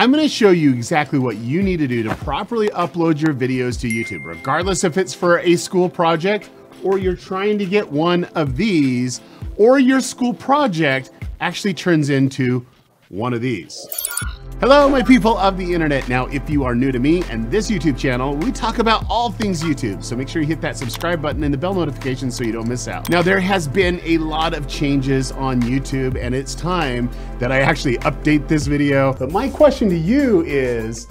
I'm gonna show you exactly what you need to do to properly upload your videos to YouTube, regardless if it's for a school project or you're trying to get one of these, or your school project actually turns into one of these. Hello, my people of the internet. Now, if you are new to me and this YouTube channel, we talk about all things YouTube. So make sure you hit that subscribe button and the bell notification so you don't miss out. Now, there has been a lot of changes on YouTube and it's time that I actually update this video. But my question to you is,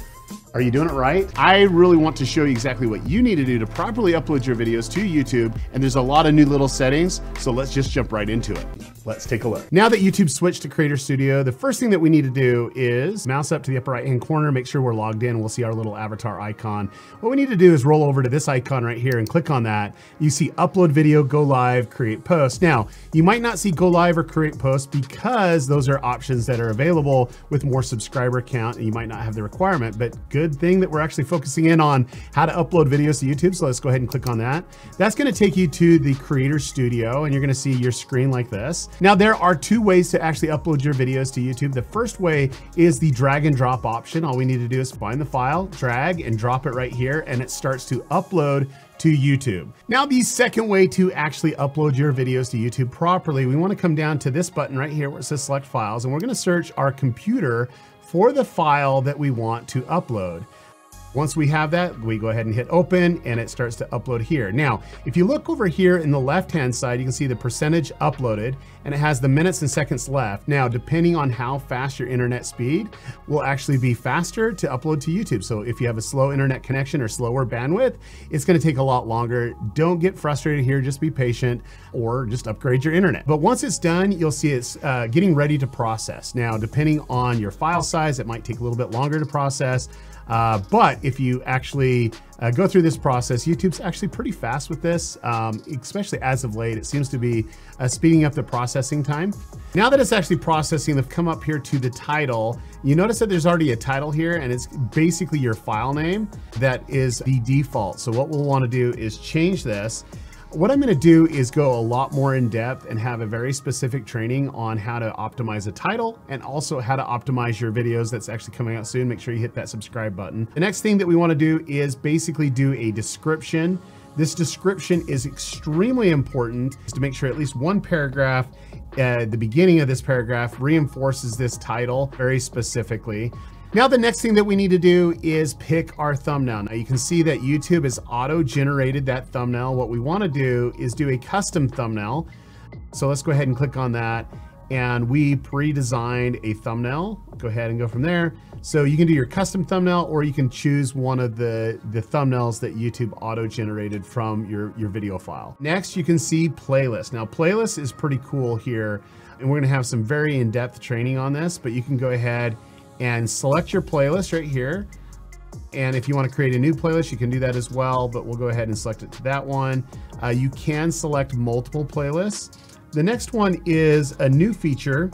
are you doing it right? I really want to show you exactly what you need to do to properly upload your videos to YouTube, and there's a lot of new little settings, so let's just jump right into it. Let's take a look. Now that YouTube switched to Creator Studio, the first thing that we need to do is mouse up to the upper right-hand corner, make sure we're logged in. We'll see our little avatar icon. What we need to do is roll over to this icon right here and click on that. You see upload video, go live, create post. Now, you might not see go live or create post because those are options that are available with more subscriber count, and you might not have the requirement, but good thing that we're actually focusing in on how to upload videos to YouTube. So let's go ahead and click on that. That's gonna take you to the Creator Studio and you're gonna see your screen like this. Now there are two ways to actually upload your videos to YouTube. The first way is the drag and drop option. All we need to do is find the file, drag and drop it right here, and it starts to upload to YouTube. Now the second way to actually upload your videos to YouTube properly, we wanna come down to this button right here where it says select files, and we're gonna search our computer for the file that we want to upload. Once we have that, we go ahead and hit open and it starts to upload here. Now, if you look over here in the left-hand side, you can see the percentage uploaded and it has the minutes and seconds left. Now, depending on how fast your internet speed will actually be faster to upload to YouTube. So if you have a slow internet connection or slower bandwidth, it's gonna take a lot longer. Don't get frustrated here, just be patient or just upgrade your internet. But once it's done, you'll see it's getting ready to process. Now, depending on your file size, it might take a little bit longer to process. But if you actually go through this process, YouTube's actually pretty fast with this, especially as of late. It seems to be speeding up the processing time. Now that it's actually processing, they've come up here to the title. You notice that there's already a title here and it's basically your file name that is the default. So what we'll wanna do is change this. What I'm gonna do is go a lot more in depth and have a very specific training on how to optimize a title and also how to optimize your videos. That's actually coming out soon. Make sure you hit that subscribe button. The next thing that we wanna do is basically do a description. This description is extremely important to make sure at least one paragraph at the beginning of this paragraph reinforces this title very specifically. Now the next thing that we need to do is pick our thumbnail. Now you can see that YouTube has auto-generated that thumbnail. What we want to do is do a custom thumbnail. So let's go ahead and click on that. And we pre-designed a thumbnail. Go ahead and go from there. So you can do your custom thumbnail or you can choose one of the thumbnails that YouTube auto-generated from your video file. Next, you can see playlist. Now playlist is pretty cool here. And we're gonna have some very in-depth training on this, but you can go ahead and select your playlist right here. And if you want to create a new playlist, you can do that as well, but we'll go ahead and select it to that one. You can select multiple playlists. The next one is a new feature,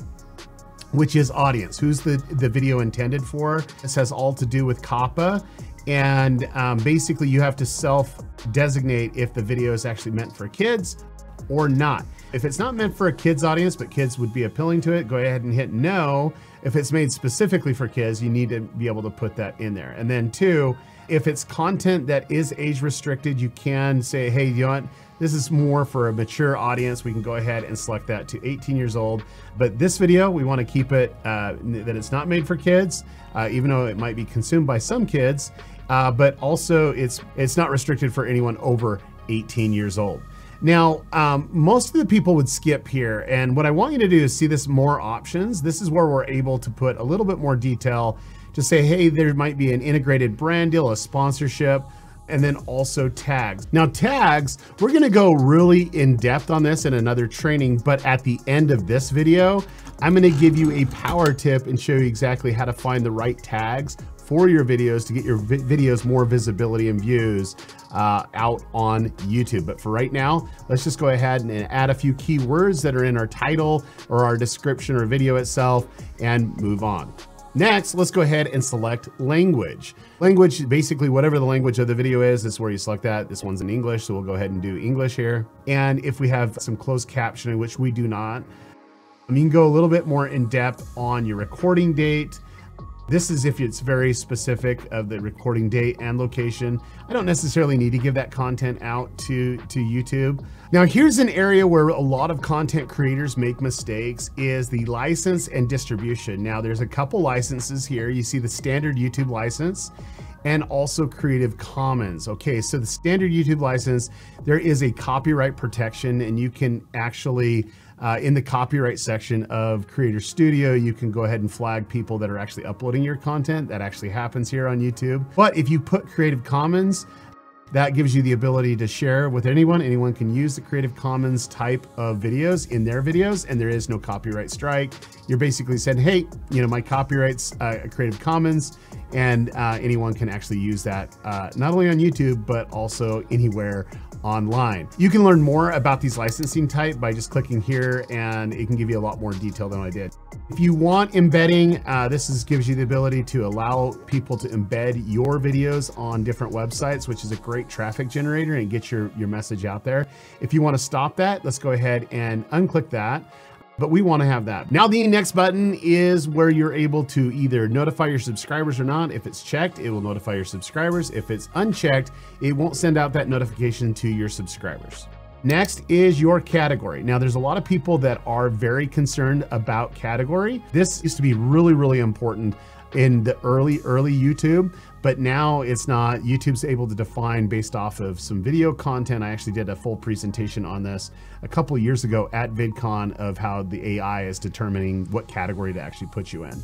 which is audience. Who's the video intended for? This has all to do with COPPA. And basically you have to self-designate if the video is actually meant for kids or not. If it's not meant for a kids audience, but kids would be appealing to it, go ahead and hit no. If it's made specifically for kids, you need to be able to put that in there. And then two, if it's content that is age restricted, you can say, hey, you know what? This is more for a mature audience. We can go ahead and select that to 18 years old. But this video, we wanna keep it that it's not made for kids, even though it might be consumed by some kids, but also it's not restricted for anyone over 18 years old. Now, most of the people would skip here, and what I want you to do is see this more options. This is where we're able to put a little bit more detail to say, hey, there might be an integrated brand deal, a sponsorship, and then also tags. Now tags, we're gonna go really in depth on this in another training, but at the end of this video, I'm gonna give you a power tip and show you exactly how to find the right tags for your videos to get your videos more visibility and views out on YouTube. But for right now, let's just go ahead and add a few keywords that are in our title or our description or video itself and move on. Next, let's go ahead and select language. Language, basically whatever the language of the video is where you select that. This one's in English, so we'll go ahead and do English here. And if we have some closed captioning, which we do not, you can go a little bit more in depth on your recording date. This is if it's very specific of the recording date and location. I don't necessarily need to give that content out to YouTube. Now here's an area where a lot of content creators make mistakes is the license and distribution. Now there's a couple licenses here. You see the standard YouTube license and also Creative Commons. Okay, so the standard YouTube license, there is a copyright protection, and you can actually, in the copyright section of Creator Studio, you can go ahead and flag people that are actually uploading your content. That actually happens here on YouTube. But if you put Creative Commons, that gives you the ability to share with anyone. Anyone can use the Creative Commons type of videos in their videos, and there is no copyright strike. You're basically saying, hey, you know, my copyright's Creative Commons, and anyone can actually use that, not only on YouTube, but also anywhere online. You can learn more about these licensing type by just clicking here, and it can give you a lot more detail than I did. If you want embedding, gives you the ability to allow people to embed your videos on different websites, which is a great traffic generator and get your message out there. If you want to stop that, let's go ahead and unclick that. But we want to have that. Now the next button is where you're able to either notify your subscribers or not. If it's checked, it will notify your subscribers. If it's unchecked, it won't send out that notification to your subscribers. Next is your category. Now there's a lot of people that are very concerned about category. This used to be really, really important in the early YouTube, but now it's not. YouTube's able to define based off of some video content. I actually did a full presentation on this a couple years ago at VidCon of how the AI is determining what category to actually put you in.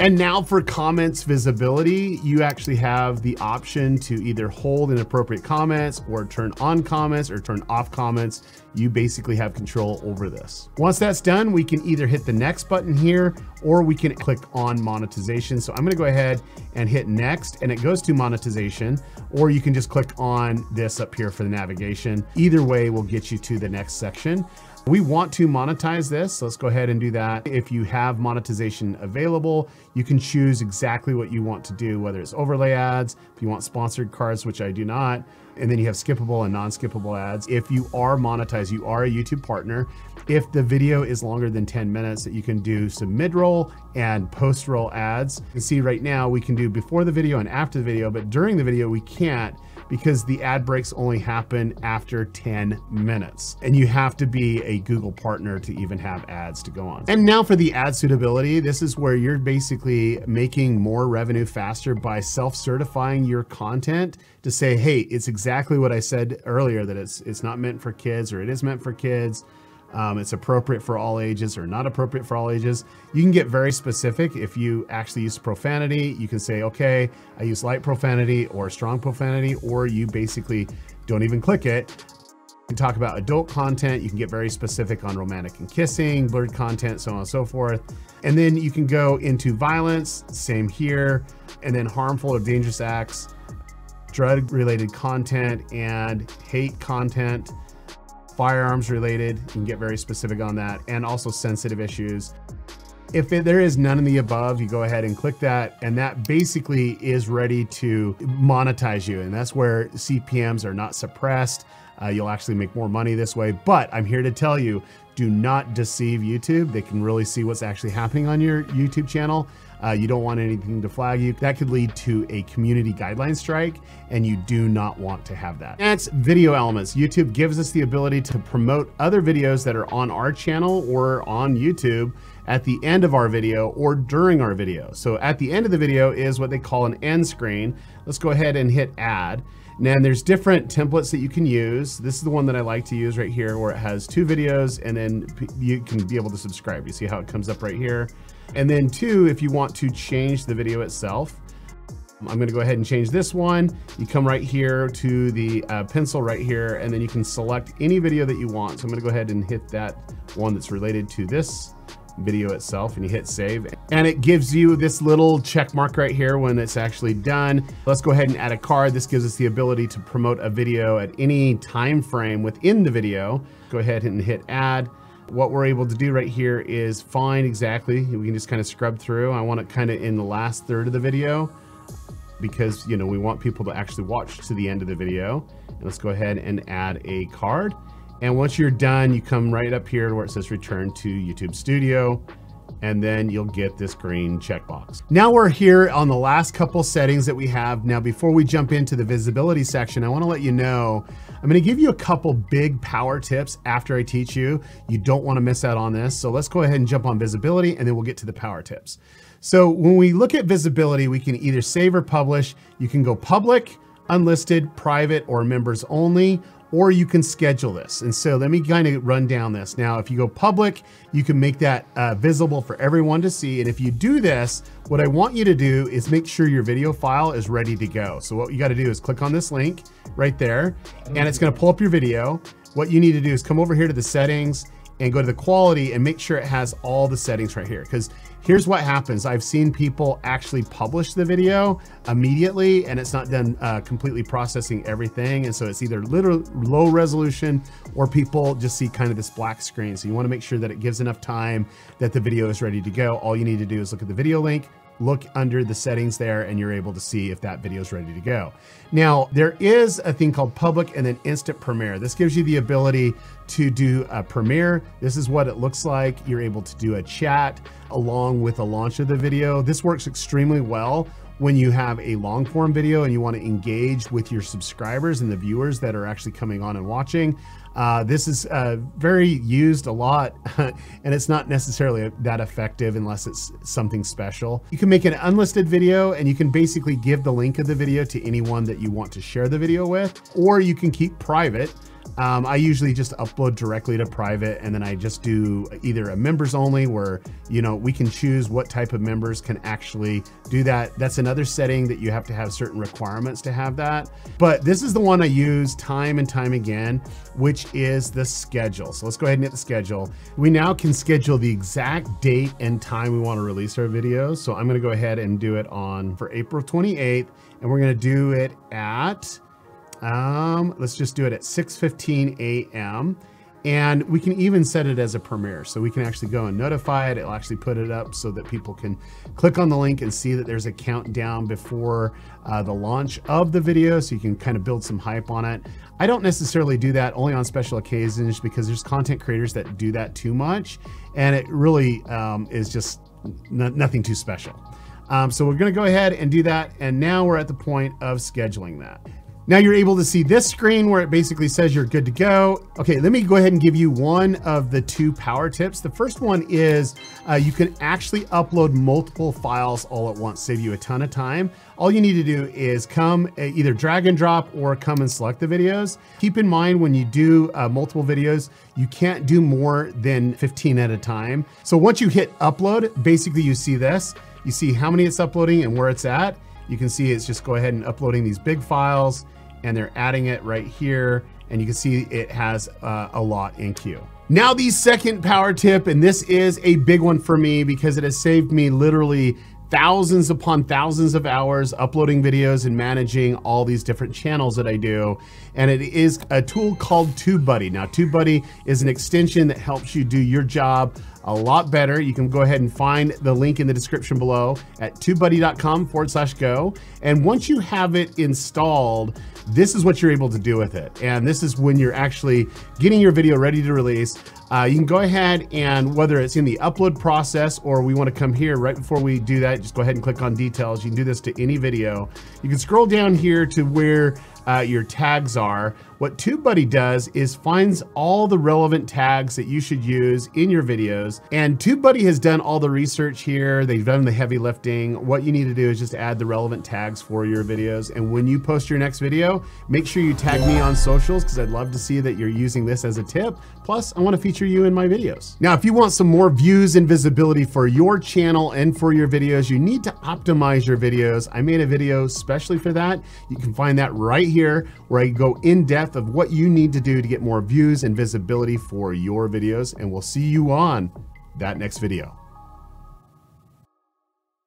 And now for comments visibility, you actually have the option to either hold inappropriate comments or turn on comments or turn off comments. You basically have control over this. Once that's done, we can either hit the next button here or we can click on monetization. So I'm gonna go ahead and hit next, and it goes to monetization, or you can just click on this up here for the navigation. Either way will get you to the next section. We want to monetize this, so let's go ahead and do that. If you have monetization available, you can choose exactly what you want to do, whether it's overlay ads, if you want sponsored cards, which I do not, and then you have skippable and non-skippable ads. If you are monetized, you are a YouTube partner. If the video is longer than 10 minutes, that you can do some mid-roll and post-roll ads. You can see right now we can do before the video and after the video, but during the video we can't, because the ad breaks only happen after 10 minutes. And you have to be a Google partner to even have ads to go on. And now for the ad suitability, this is where you're basically making more revenue faster by self-certifying your content to say, hey, it's exactly what I said earlier, that it's not meant for kids, or it is meant for kids. It's appropriate for all ages or not appropriate for all ages. You can get very specific. If you actually use profanity, you can say, okay, I use light profanity or strong profanity, or you basically don't even click it. You can talk about adult content. You can get very specific on romantic and kissing, blurred content, so on and so forth. And then you can go into violence, same here, and then harmful or dangerous acts, drug-related content, and hate content. Firearms related, you can get very specific on that, and also sensitive issues. If there is none of the above, you go ahead and click that, and that basically is ready to monetize you. And that's where CPMs are not suppressed. You'll actually make more money this way, but I'm here to tell you, do not deceive YouTube. They can really see what's actually happening on your YouTube channel. You don't want anything to flag you. That could lead to a community guideline strike, and you do not want to have that. That's video elements. YouTube gives us the ability to promote other videos that are on our channel or on YouTube at the end of our video or during our video. So at the end of the video is what they call an end screen. Let's go ahead and hit add. Now there's different templates that you can use. This is the one that I like to use right here, where it has two videos, and then you can be able to subscribe. You see how it comes up right here. And then two, if you want to change the video itself, I'm gonna go ahead and change this one. You come right here to the pencil right here, and then you can select any video that you want. So I'm gonna go ahead and hit that one that's related to this video itself, and you hit save, and it gives you this little check mark right here when it's actually done. Let's go ahead and add a card. This gives us the ability to promote a video at any time frame within the video. Go ahead and hit add. What we're able to do right here is find exactly, we can just kind of scrub through. I want it kind of in the last third of the video, because, you know, we want people to actually watch to the end of the video. And let's go ahead and add a card. And once you're done, you come right up here where it says return to YouTube Studio, and then you'll get this green checkbox. Now we're here on the last couple settings that we have. Now, before we jump into the visibility section, I wanna let you know, I'm gonna give you a couple big power tips after I teach you. You don't wanna miss out on this. So let's go ahead and jump on visibility and then we'll get to the power tips. So when we look at visibility, we can either save or publish. You can go public, unlisted, private, or members only, or you can schedule this. And so let me kind of run down this. Now, if you go public, you can make that visible for everyone to see. And if you do this, what I want you to do is make sure your video file is ready to go. So what you got to do is click on this link right there, and it's going to pull up your video. What you need to do is come over here to the settings and go to the quality and make sure it has all the settings right here. Because here's what happens. I've seen people actually publish the video immediately and it's not done completely processing everything. And so it's either literally low resolution or people just see kind of this black screen. So you wanna make sure that it gives enough time that the video is ready to go. All you need to do is look at the video link, look under the settings there, and you're able to see if that video is ready to go. Now, there is a thing called public and then instant premiere. This gives you the ability to do a premiere. This is what it looks like. You're able to do a chat along with the launch of the video. This works extremely well when you have a long form video and you want to engage with your subscribers and the viewers that are actually coming on and watching. This is very used a lot and it's not necessarily that effective unless it's something special. You can make an unlisted video and you can basically give the link of the video to anyone that you want to share the video with, or you can keep private. I usually just upload directly to private, and then I just do either a members only where, you know, we can choose what type of members can actually do that. That's another setting that you have to have certain requirements to have that. But this is the one I use time and time again, which is the schedule. So let's go ahead and hit the schedule. We now can schedule the exact date and time we want to release our videos. So I'm going to go ahead and do it for April 28th, and we're going to do it at let's just do it at 6:15 a.m. and we can even set it as a premiere, so we can actually go and notify it. It'll actually put it up so that people can click on the link and see that there's a countdown before the launch of the video, so you can kind of build some hype on it. I don't necessarily do that, only on special occasions, because there's content creators that do that too much and it really is just nothing too special. So we're going to go ahead and do that, and now we're at the point of scheduling that. Now you're able to see this screen where it basically says you're good to go. Okay, let me go ahead and give you one of the two power tips. The first one is you can actually upload multiple files all at once, save you a ton of time. All you need to do is come either drag and drop or come and select the videos. Keep in mind when you do multiple videos, you can't do more than 15 at a time. So once you hit upload, basically you see this. You see how many it's uploading and where it's at. You can see it's just go ahead and uploading these big files, and they're adding it right here, and you can see it has a lot in queue. Now the second power tip, and this is a big one for me because it has saved me literally thousands upon thousands of hours uploading videos and managing all these different channels that I do. And it is a tool called TubeBuddy. Now TubeBuddy is an extension that helps you do your job a lot better. You can go ahead and find the link in the description below at tubebuddy.com/go. And once you have it installed, this is what you're able to do with it. And this is when you're actually getting your video ready to release. You can go ahead and whether it's in the upload process or we want to come here right before we do that, just go ahead and click on details. You can do this to any video. You can scroll down here to where your tags are. What TubeBuddy does is finds all the relevant tags that you should use in your videos. And TubeBuddy has done all the research here. They've done the heavy lifting. What you need to do is just add the relevant tags for your videos. And when you post your next video, make sure you tag me on socials, because I'd love to see that you're using this as a tip. Plus, I want to feature you in my videos. Now, if you want some more views and visibility for your channel and for your videos, you need to optimize your videos. I made a video especially for that. You can find that right here, where I go in depth of what you need to do to get more views and visibility for your videos. And we'll see you on that next video.